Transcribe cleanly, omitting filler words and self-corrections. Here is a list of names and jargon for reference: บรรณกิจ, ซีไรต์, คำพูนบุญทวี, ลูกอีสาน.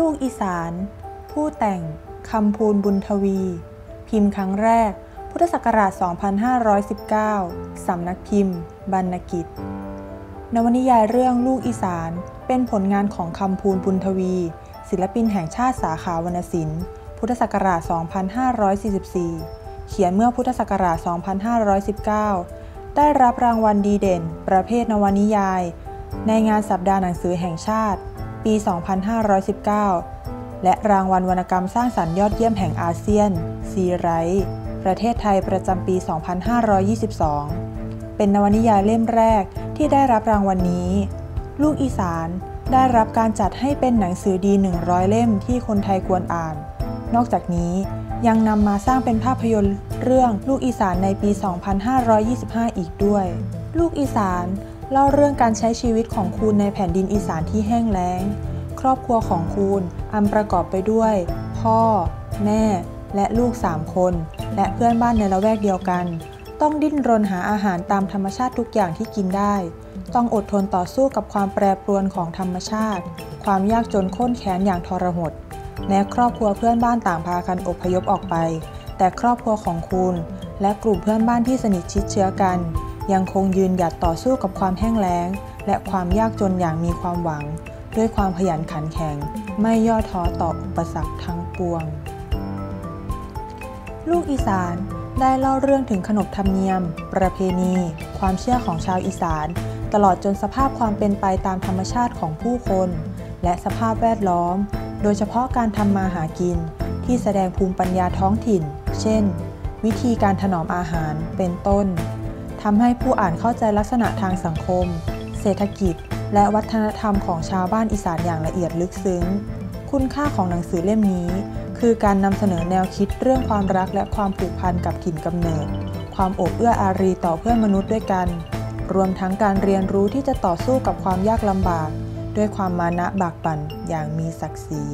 ลูกอีสานผู้แต่งคำพูนบุญทวีพิมพ์ครั้งแรกพุทธศักราช 2519 สำนักพิมพ์บรรณกิจนวนิยายเรื่องลูกอีสานเป็นผลงานของคำพูนบุญทวีศิลปินแห่งชาติสาขาวรรณศิลป์พุทธศักราช 2544 เขียนเมื่อพุทธศักราช 2519 ได้รับรางวัลดีเด่นประเภทนวนิยายในงานสัปดาห์หนังสือแห่งชาติปี 2519 และรางวัลวรรณกรรมสร้างสรรค์ยอดเยี่ยมแห่งอาเซียน ซีไรต์ประเทศไทยประจำปี 2522 เป็นนวนิยายเล่มแรกที่ได้รับรางวัลนี้ลูกอีสานได้รับการจัดให้เป็นหนังสือดี 100 เล่มที่คนไทยควรอ่านนอกจากนี้ยังนำมาสร้างเป็นภาพยนตร์เรื่องลูกอีสานในปี 2525 อีกด้วยลูกอีสานเล่าเรื่องการใช้ชีวิตของคูณในแผ่นดินอีสานที่แห้งแล้งครอบครัวของคูณอันประกอบไปด้วยพ่อแม่และลูก3คนและเพื่อนบ้านในละแวกเดียวกันต้องดิ้นรนหาอาหารตามธรรมชาติทุกอย่างที่กินได้ต้องอดทนต่อสู้กับความแปรปรวนของธรรมชาติความยากจนข้นแค้นอย่างทรหดแม้ครอบครัวเพื่อนบ้านต่างพากันอพยพออกไปแต่ครอบครัวของคูณและกลุ่มเพื่อนบ้านที่สนิทชิดเชื้อกันยังคงยืนหยัดต่อสู้กับความแห้งแล้งและความยากจนอย่างมีความหวังด้วยความขยันขันแข็งไม่ย่อท้อต่ออุปสรรคทั้งปวงลูกอีสานได้เล่าเรื่องถึงขนบธรรมเนียมประเพณีความเชื่อของชาวอีสานตลอดจนสภาพความเป็นไปตามธรรมชาติของผู้คนและสภาพแวดล้อมโดยเฉพาะการทำมาหากินที่แสดงภูมิปัญญาท้องถิ่นเช่นวิธีการถนอมอาหารเป็นต้นทำให้ผู้อ่านเข้าใจลักษณะทางสังคมเศรษฐกิจและวัฒนธรรมของชาวบ้านอีสานอย่างละเอียดลึกซึ้งคุณค่าของหนังสือเล่มนี้คือการนำเสนอแนวคิดเรื่องความรักและความผูกพันกับถิ่นกำเนิดความอบเอื้ออารีต่อเพื่อนมนุษย์ด้วยกันรวมทั้งการเรียนรู้ที่จะต่อสู้กับความยากลำบากด้วยความมานะบากบั่นอย่างมีศักดิ์ศรี